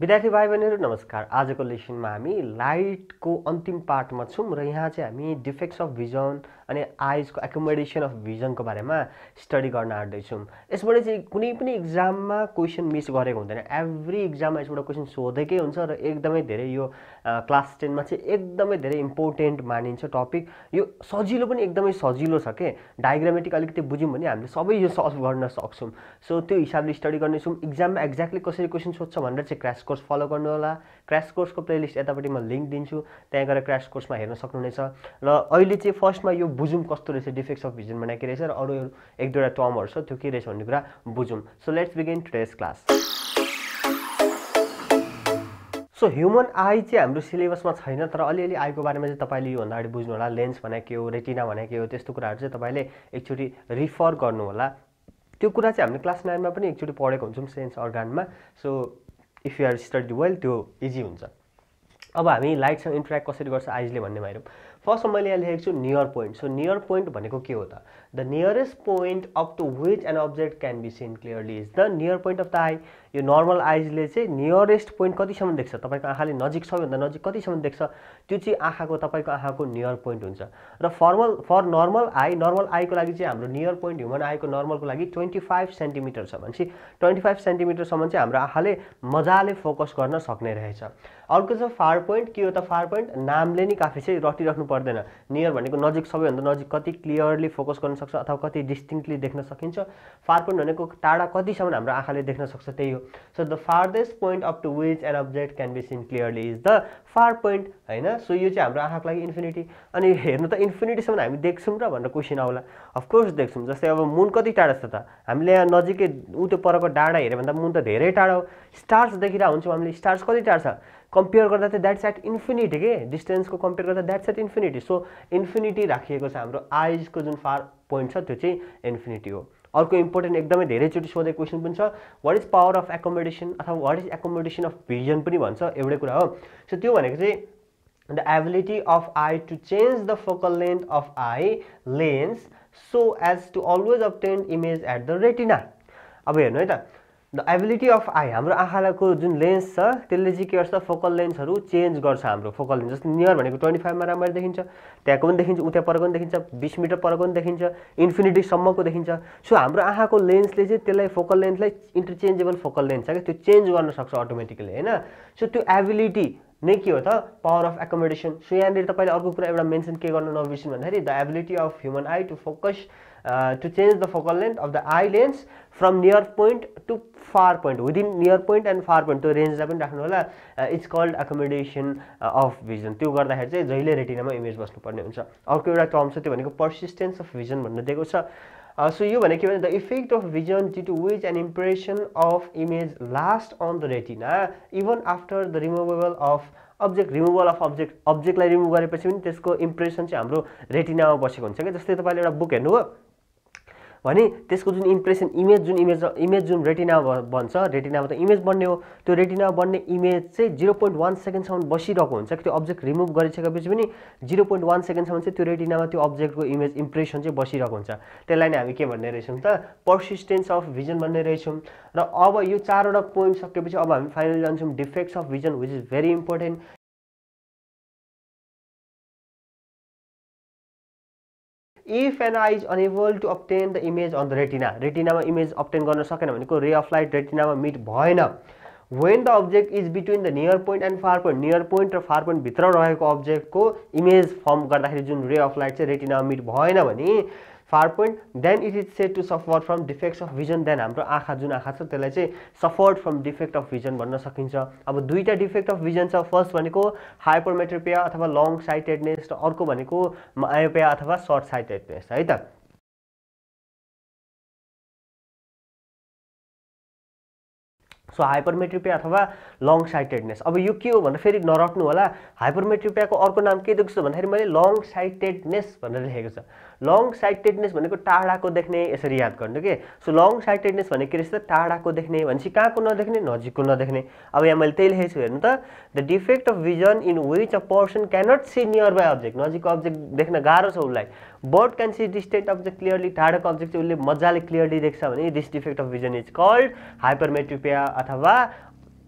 विद्यार्थी भाइ बहिनीहरु नमस्कार। आजको लेसनमा हामी लाइटको अन्तिम पार्टमा छौं र यहाँ चाहिँ हामी डिफेक्ट्स अफ भिजन अनि आइजको एकोमोडेशन अफ भिजनको बारेमा स्टडी गर्न आउँदै छौं। यसबाट चाहिँ कुनै पनि एक्जाममा क्वेशन मिस गरेको हुँदैन, एभ्री एक्जाममा यसबाट क्वेशन सोधेकै हुन्छ र एकदमै धेरै यो क्लास 10 मा चाहिँ एकदमै धेरै इम्पोर्टेन्ट मानिन्छ टपिक। यो सजिलो पनि एकदमै सजिलो छ के, डायग्रामेटिक अलिकति बुझ्यौं भने हामीले सबै यो सल्भ गर्न सक्छौं। सो त्यो हिसाबले स्टडी गर्ने छौं। एक्जाममा एक्ज्याक्टली कसरी क्वेशन सोध्छ भनेर चाहिँ क्र्यास कोर्स फलो गर्नु होला। क्रैश कोर्स को प्लेलिस्ट यतापटि म लिंक दिन्छु, त्यहाँ गएर क्रैश कोर्स में हेर्न सक्नुहुनेछ। र अहिले चाहिँ फर्स्ट में यो बुझौं कस्तो रहेछ डिफेक्ट्स अफ भिजन भनेको रहेछ र अरु एक दुईटा टर्महरु छ त्यो के रहेछ भन्ने कुरा बुझौं। So let's begin today's class. So human eye चाहिँ हाम्रो सिलेबसमा छैन, तर अलिअलि आईको बारेमा चाहिँ तपाईले यो भन्दा अगाडि बुझ्नु होला। लेन्स भनेको के हो, रेटिना भनेको के हो, त्यस्तो कुराहरु चाहिँ तपाईले एकचोटी रिफर गर्नु होला। त्यो कुरा चाहिँ हामीले क्लास 9 मा पनि एकचोटी पढेको हुन्छौं सेन्स अर्गानमा। So if you are study well त्यो इजी हुन्छ। अब हामी लाइटसँग इन्टरेक्ट कसरी गर्छ आइजले भन्ने भएर फर्स्ट मैले यहाँ लेखेको छु near point. So near point भनेको के हो त? The nearest point up to which an object can be seen clearly is the near point of the eye. यो नर्मल आइजले चाहिँ नियरेस्ट पोइन्ट कतिसम्म देख्छ, तपाईको आँखाले नजिक सबैभन्दा नजिक कतिसम्म देख्छ त्यो चाहिँ आँखाको तपाईको आँखाको नियर पोइन्ट हुन्छ। र फर नर्मल आईको लागि चाहिँ हाम्रो नियर पोइन्ट ह्युमन आईको नर्मलको लागि 25 सेन्टिमिटर छ। भनेपछि 25 सेन्टिमिटरसम्म चाहिँ हाम्रो आँखाले मजाले फोकस गर्न सक्ने रहेछ। अर्को छ फार पोइन्ट। के हो त फार पोइन्ट? नामले नै काफी चाहिँ रटिराख्नु पर्दैन। नियर भनेको नजिक, सबैभन्दा नजिक कति क्लियरली फोकस गर्न सक्छ अथवा कति डिस्टिंक्टली देख्न सकिन्छ। फार पोइन्ट भनेको टाढा कतिसम्म हाम्रो आँखाले देख्न सक्छ त्यही हो। So the farthest point up to which an object can be seen clearly is the far point, हैन? सो यो चाहिँ हाम्रो आँखाको लागि इन्फिनिटी। अनि हेर्नु त इन्फिनिटीसम्म हामी देख्छौं र भनेर क्वेशन आउला, अफकोर्स देख्छौं। जस्तै अब मून कति टाढा छ त? हामीले यहाँ नजिकै उते परको डाँडा हेरे भन्दा मून त धेरै टाढा हो। स्टार्स देखिरा हुन्छौं हामीले, स्टार्स कति टाढा छ कम्पेयर गर्दा त द्याट्स एट इन्फिनिटी के, डिस्टेन्सको कम्पेयर गर्दा that's at infinity. So infinity राखिएको छ हाम्रो आइजको जुन फार पोइन्ट छ त्यो चाहिँ इन्फिनिटी हो। अर्को इम्पोर्टेन्ट एकदमै धेरैचोटि सोधेको क्वेशन पनि छ, what is power of accommodation अथवा what is accommodation of vision पनि भन्छ, एउटै कुरा हो। सो त्यो भनेको चाहिँ the ability of eye to change the focal length of eye lens so as to always obtain image at the retina. अब हेर्नु है त, द एबिलिटी अफ आई, हाम्रो आँखाको जुन लेन्स छ त्यसले चाहिँ के गर्छ फोकल लेन्सहरू चेन्ज गर्छ। हाम्रो फोकल लेन्स जस्तो नियर भनेको 25 मा राम्ररी देखिन्छ, त्यहाँको पनि देखिन्छ, उता परको पनि देखिन्छ, 20 मिटर परको पनि देखिन्छ, इन्फिनिटीसम्मको देखिन्छ। सो हाम्रो आँखाको लेन्सले चाहिँ त्यसलाई फोकल लेन्थलाई इन्टरचेन्जेबल फोकल लेन्स छ के, त्यो चेन्ज गर्न सक्छ अटोमेटिकली, हैन? सो त्यो एबिलिटी नै के हो त पावर अफ एकोमोडेसन। सो यहाँनिर तपाईले अर्को कुरा एउटा मेन्सन के गर्न नबिर्सिनु भन्दाखेरि the ability of human eye to focus to change the focal length of the eye lens from near point to far point, within near point and far point त्यो रेन्जलाई पनि राख्नु होला। It's called accommodation of vision. त्यो गर्दाखेरि चाहिँ जहिले रेटिनामा image बस्नुपर्ने हुन्छ। अर्को एउटा टर्म छ त्यो भनेको पर्सिस्टेन्स अफ भिजन भन्ने दिएको छ। सो यो भनेको के भने the effect of vision due to which an impression of image last on the retina even after the removable of object. Removal of object, अब्जेक्टलाई रिमुभ गरेपछि पनि त्यसको इम्प्रेसन चाहिँ हाम्रो रेटिनामा बसेको हुन्छ कि। जस्तै तपाईँले एउटा बुक हेर्नुभयो भने त्यसको जुन इम्प्रेसन इमेज जुन रेटिनामा बन्छ, रेटिनामा त इमेज बन्ने हो, त्यो रेटिनामा बन्ने इमेज चाहिँ 0.1 सेकेन्डसम्म बसिरहेको हुन्छ कि। त्यो अब्जेक्ट रिमुभ गरिसकेपछि पनि 0.1 सेकेन्डसम्म चाहिँ त्यो रेटिनामा त्यो अब्जेक्टको इमेज इम्प्रेसन चाहिँ बसिरहेको हुन्छ। त्यसलाई नै हामी के भन्ने रहेछौँ त पर्सिस्टेन्स अफ भिजन भन्ने रहेछौँ। र अब यो चारवटा पोइन्ट सकेपछि अब हामी फाइनली जान्छौँ defects of vision, which is very important. If an eye is unable to obtain the image on the retina, retina ma image obtain garna sakena bhaneko ray of light retina ma meet bhayena, when the object is between the near point and far point, near point ra far point bhitra raheko object ko image form garda khari jun ray of light chai retina ma meet bhayena bhani far point, then it is said to suffer from defects of vision. Then हाम्रो आँखा जुन आँखा छ त्यसलाई चाहिँ suffer from defect of vision भन्न सकिन्छ। अब दुईटा डिफेक्ट अफ भिजन छ, फर्स्ट भनेको हाइपरमेट्रोपिया अथवा लङ साइटेडनेस, र अर्को भनेको मायोपिया अथवा सर्ट साइटेडनेस, है त? सो हाइपरमेट्रोपिया अथवा लङ साइटेडनेस अब यो के हो भनेर फेरि नरट्नु होला। हाइपरमेट्रोपियाको अर्को नाम के दिएको छ भन्दाखेरि मैले लङ साइटेडनेस भनेर लेखेको छ। लङ साइटेडनेस भनेको टाढाको देख्ने, यसरी याद गर्नु के। सो लङ साइटेडनेस भनेको के रहेछ? टाढाको देख्ने, भनेपछि कहाँको नदेख्ने? नजिकको नदेख्ने। अब यहाँ मैले त्यही लेखेको छु, हेर्नु त, the defect of vision in which a person cannot see nearby object. नजिकको अब्जेक्ट देख्न गाह्रो छ उसलाई, but can see distant object clearly. टाढाको अब्जेक्ट चाहिँ उसले मजाले क्लियरली देख्छ भने this defect of vision is called hypermetropia अथवा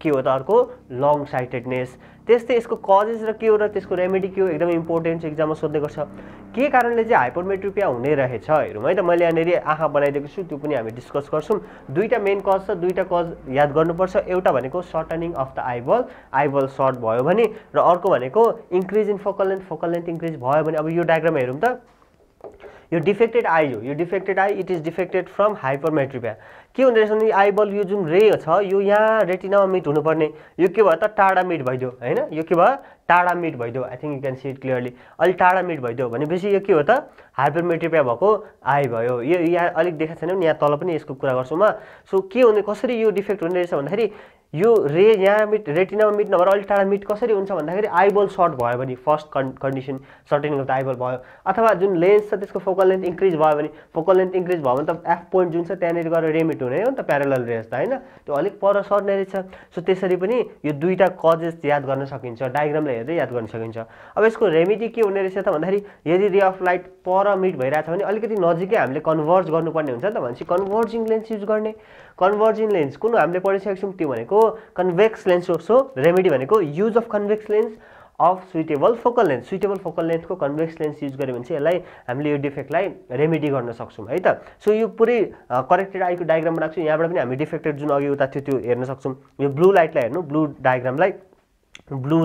के हो त अर्को लङ साइटेडनेस। त्यस्तै यसको कजेस र के हो र त्यसको रेमेडी के हो एकदम इम्पोर्टेन्ट एक्जाममा सोध्ने गर्छ। के कारणले चाहिँ हाइपरमेट्रोपिया हुने रहेछ हेरौँ है त। मैले यहाँनेरि आँखा बनाइदिएको छु, त्यो पनि हामी डिस्कस गर्छौँ। दुईटा मेन कज छ, दुईटा कज याद गर्नुपर्छ। एउटा भनेको shortening of the eyeball, eyeball short भयो भने, र अर्को भनेको increase in focal length, focal length increase भयो भने। अब यो डायग्राम हेरौँ त, यो डिफेक्टेड आई हो, यो defected eye it is defected from hypermetropia. के हुँदो रहेछ भने आइबल यो जुन रे छ यो यहाँ रेटिनामा मिट हुनुपर्ने, यो के भयो त टाढा मिट भइदियो हैन, यो के भयो टाढा मिट भइदियो। I think you can see it clearly, अलि टाढा मिट भइदियो भनेपछि यो के हो त हाइपरमेट्रोपिया भएको आई भयो। यो यहाँ अलिक देखा छैन भने यहाँ तल पनि यसको कुरा गर्छु म। सो के हुने, कसरी यो डिफेक्ट हुने रहेछ भन्दाखेरि यो रे यहाँ मिट रेटिनामा मिट नभएर अलि टाढा मिट कसरी हुन्छ भन्दाखेरि आइबल सर्ट भयो भने, first condition shortening of the eyeball भयो। अथवा जुन लेन्स छ त्यसको फोकल लेन्थ इन्क्रिज भयो भने, फोकल लेन्थ इन्क्रिज भयो भने त एफ पोइन्ट जुन छ त्यहाँनिर गएर रे मिट हुने हो नि त, प्यारलल रेस त हैन, त्यो अलिक पर सर्ने रहेछ। सो त्यसरी पनि यो दुईटा कजेस याद गर्न सकिन्छ, डायग्रामले हेर्दै याद गर्न सकिन्छ। अब यसको रेमेडी के हुने रहेछ त भन्दाखेरि यदि ray of light per meet भइरहेछ भने अलिकति नजिकै हामीले कन्भर्ज गर्नुपर्ने हुन्छ नि त। भनेपछि कन्भर्जिङ लेन्स युज गर्ने, कन्भर्जिङ लेन्स कुन हामीले पढिसकेको छौँ, त्यो भनेको कन्भेक्स लेन्स हो। सो रेमेडी भनेको use of convex lens of suitable focal length, suitable focal लेन्थको कन्भेक्स लेन्स युज गऱ्यो भने चाहिँ यसलाई हामीले यो डिफेक्टलाई रेमेडी गर्न सक्छौँ है त। सो यो पुरै करेक्टेड आईको डायग्राम बनाएको छु, यहाँबाट पनि हामी डिफेक्टेड जुन अघि उता थियो त्यो हेर्न सक्छौँ। यो ब्लू लाइटलाई हेर्नु, ब्लू डायग्रामलाई, ब्लू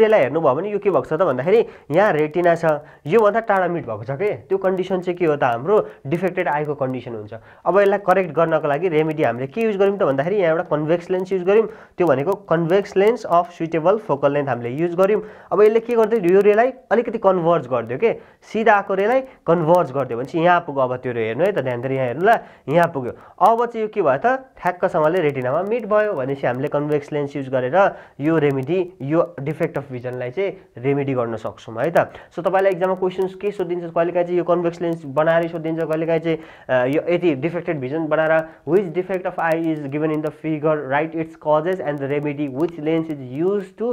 रेलाई हेर्नुभयो भने यो के भएको छ त भन्दाखेरि यहाँ रेटिना छ, योभन्दा टाढा मिट भएको छ के, त्यो कन्डिसन चाहिँ के हो त हाम्रो डिफेक्टेड आईको कन्डिसन हुन्छ। अब यसलाई करेक्ट गर्नको लागि रेमेडी हामीले के युज गऱ्यौँ त भन्दाखेरि यहाँ एउटा कन्भेक्स लेन्स युज गऱ्यौँ, त्यो भनेको convex lens of suitable focal length हामीले युज गऱ्यौँ। अब यसले के गरिदियो, यो रेलाई अलिकति कन्भर्ज गरिदियो के, सिधा आएको रेलाई कन्भर्ज गरिदियो भनेपछि यहाँ पुग्यो। अब त्यो हेर्नु है त ध्यान दिएर, यहाँ हेर्नुलाई यहाँ पुग्यो। अब चाहिँ यो के भयो त ठ्याक्कसँगले रेटिनामा मिट भयो भनेपछि हामीले कन्भेक्स लेन्स युज गरेर यो रेमेडी, यो डिफेक्ट अफ भिजनलाई चाहिँ रेमेडी गर्न सक्छौँ है त। सो तपाईँलाई एक्जाममा क्वेसन्स के सोधिन्छ, कहिलेकाहीँ चाहिँ यो कन्भेक्स लेन्स बनाएर सोधिन्छ, कहिलेकाहीँ चाहिँ यो यति डिफेक्टेड भिजन बनाएर which defect of eye is given in the figure, right it's causes and the remedy, which lens is use to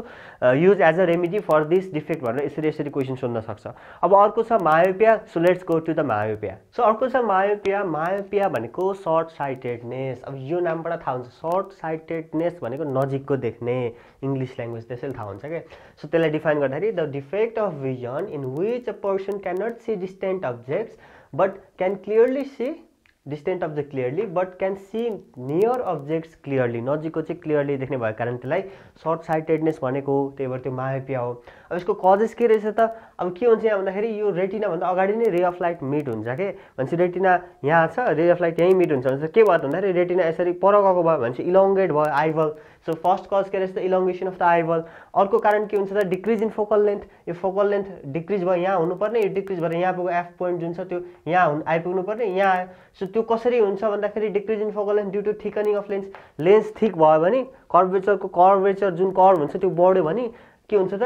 use as a remedy for this defect भनेर यसरी question सोध्न सक्छ। अब अर्को छ myopia. So let's go to the myopia. So अर्को छ myopia. Myopia भनेको सर्ट साइटेडनेस। अब यो नामबाट थाहा हुन्छ, सर्ट साइटेडनेस भनेको नजिकको देख्ने, इङ्ग्लिस ल्याङ्ग्वेज त्यसैले थाहा हुन्छ। सो त्यसलाई डिफाइन गर्दाखेरि the defect of vision in which a person can not see distant objects but can clearly see distant object clearly but can see near objects clearly, नजिकको चाहिँ क्लियरली देख्ने भएको कारण त्यसलाई सर्ट साइटेडनेस भनेको हो, त्यही भएर त्यो मायोपिया हो। अब यसको कजेस के रहेछ त, अब के हुन्छ यहाँ भन्दाखेरि यो रेटिनाभन्दा अगाडि नै रे अफ लाइट मिट हुन्छ के, भनेपछि रेटिना यहाँ छ, रे अफ लाइट यहीँ मिट हुन्छ भने के भयो भन्दाखेरि रेटिना यसरी पर गएको भयो भनेपछि इलोङ्गेट भयो आइबल। सो फर्स्ट कज के रहेछ त इलोङ्गेसन अफ द आइबल। अर्को कारण के हुन्छ त डिक्रिज इन फोकल लेन्थ, यो फोकल लेन्थ डिक्रिज भयो, यहाँ हुनुपर्ने, यो डिक्रिज भएर यहाँ पुग्यो, एफ पोइन्ट जुन छ त्यो यहाँ आइपुग्नुपर्ने, यहाँ आयो। सो त्यो कसरी हुन्छ भन्दाखेरि decrease in focal length due to thickening of lens, lens thick भयो भने कर्भेचरको कर्भेचर जुन कर्भ हुन्छ त्यो बढ्यो भने के हुन्छ त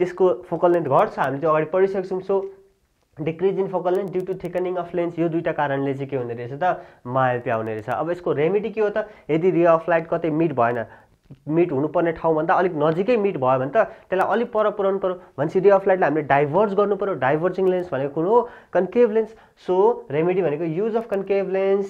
त्यसको फोकल लेन्थ घट्छ, हामीले त्यो अगाडि पढिसकेको छौँ। So decrease in focal length due to thickening of lens, यो दुईटा कारणले चाहिँ के हुने रहेछ त मायोपिया हुने रहेछ। अब यसको रेमेडी के हो त, यदि रे अफ लाइट कतै मिट भएन, मिट हुनुपर्ने ठाउँभन्दा अलिक नजिकै मिट भयो भने त त्यसलाई अलिक पर पुर्याउनु पऱ्यो, भनेपछि रे अफ लाइटलाई हामीले डाइभर्ज गर्नु पऱ्यो। डाइभर्जिङ लेन्स भनेको कुन हो, कन्केभ लेन्स। सो रेमेडी भनेको use of concave lens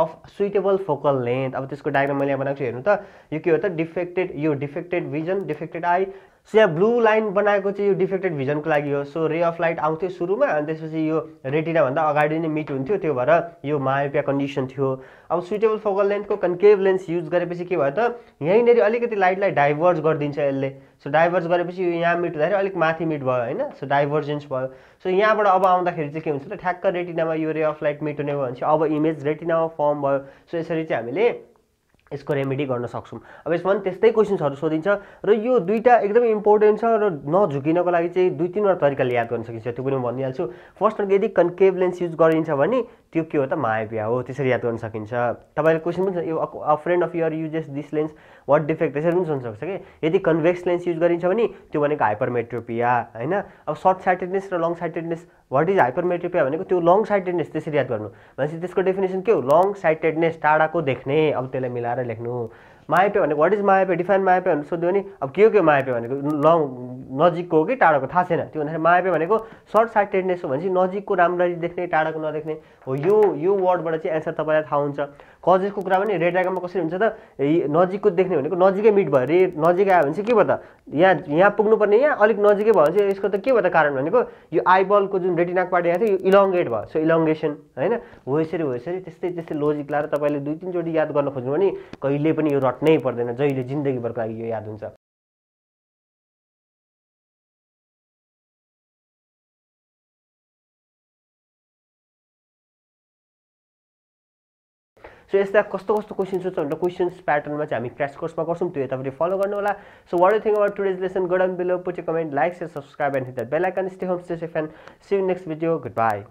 of suitable focal length. अब त्यसको डायग्राम मैले यहाँ बनाएको छु, हेर्नु त यो के हो त डिफेक्टेड, यो defected vision, defected eye. So यहाँ ब्लू लाइन बनाएको चाहिँ यो डिफेक्टेड भिजनको लागि हो। सो रे अफ लाइट आउँथ्यो सुरुमा अनि त्यसपछि यो रेटिनाभन्दा अगाडि नै मिट हुन्थ्यो, त्यो भएर यो मायोपिया कन्डिसन थियो। अब सुइटेबल फोकल लेन्थको कन्केभ लेन्स युज गरेपछि के भयो त यहीँनिर अलिकति लाइटलाई डाइभर्ज गरिदिन्छ यसले। सो डाइभर्ज गरेपछि यो यहाँ मिट हुँदाखेरि अलिक माथि मिट भयो होइन, सो डाइभर्जेन्स भयो। सो यहाँबाट अब आउँदाखेरि चाहिँ के हुन्छ त ठ्याक्क रेटिनामा यो रे अफ लाइट मिट हुने भयो भने अब इमेज रेटिनामा फर्म भयो। सो यसरी चाहिँ हामीले यसको रेमेडी गर्न सक्छौँ। अब यसमा पनि त्यस्तै क्वेसन्सहरू सोधिन्छ र यो दुईवटा एकदमै इम्पोर्टेन्ट छ र नझुकिनको लागि चाहिँ दुई तिनवटा तरिकाले याद गर्न सकिन्छ, त्यो पनि म भनिहाल्छु। फर्स्ट यदि कन्केभ लेन्स युज गरिन्छ भने त्यो के हो त मायोपिया हो, त्यसरी याद गर्न सकिन्छ। तपाईँले क्वेसन पनि यो a friend of your uses this lens what defect, त्यसरी पनि सोध्न सक्छ कि यदि कन्भेक्स लेन्स युज गरिन्छ भने त्यो भनेको हाइपरमेट्रोपिया होइन। अब सर्ट साइटेडनेस र long sightedness, what is hypermetropia भनेको त्यो लङ साइटेडनेस, त्यसरी याद गर्नु। भनेपछि त्यसको डेफिनेसन के हो, लङ साइटेडनेस, टाढाको देख्ने। अब त्यसलाई मिलाएर लेख्नु। मायोपिया भनेको what is myopia, define myopia भनेर सोध्यो भने अब के हो के, मायोपिया भनेको लङ नजिकको हो कि टाढाको थाहा छैन, त्यो भन्दाखेरि मायोपिया भनेको सर्ट साइटेडनेस हो भनेपछि नजिकको राम्ररी देख्ने, टाढाको नदेख्ने हो। यो वर्डबाट चाहिँ एन्सर तपाईँलाई थाहा हुन्छ। कजेस को कुरा पनि रे डायग्राममा कसरी हुन्छ त नजिकको देख्ने भनेको नजिकै मिट भयो रे नजिकै आयो भने चाहिँ के भयो त यहाँ यहाँ पुग्नु पर्ने यहाँ अलिक नजिकै भयो भने यसको त के भयो त कारण भनेको यो आइबल को जुन रेटिनाको पार्ट यहाँ थियो यो इलॉन्गेट भयो सो इलॉन्गेशन हैन हो यसरी त्यस्तै त्यस्तै लजिक लाएर तपाईले दुई तीन चोटी याद गर्न खोज्नु भने कहिले पनि यो रट्नै पर्दैन जहिले जिन्दगीभरको लागि यो याद हुन्छ। So यस्ता कस्तो कस्तो क्वेशन्स हुन्छ भने क्वेशन्स प्याटर्नमा चाहिँ हामी क्रैश कोर्समा गर्छौं त्यो तपाईले फलो गर्नु So what do you think about today's lesson? Go down below, put your comment, like, share, subscribe, and hit that bell icon. Stay home, stay safe, and see you in next video. Goodbye.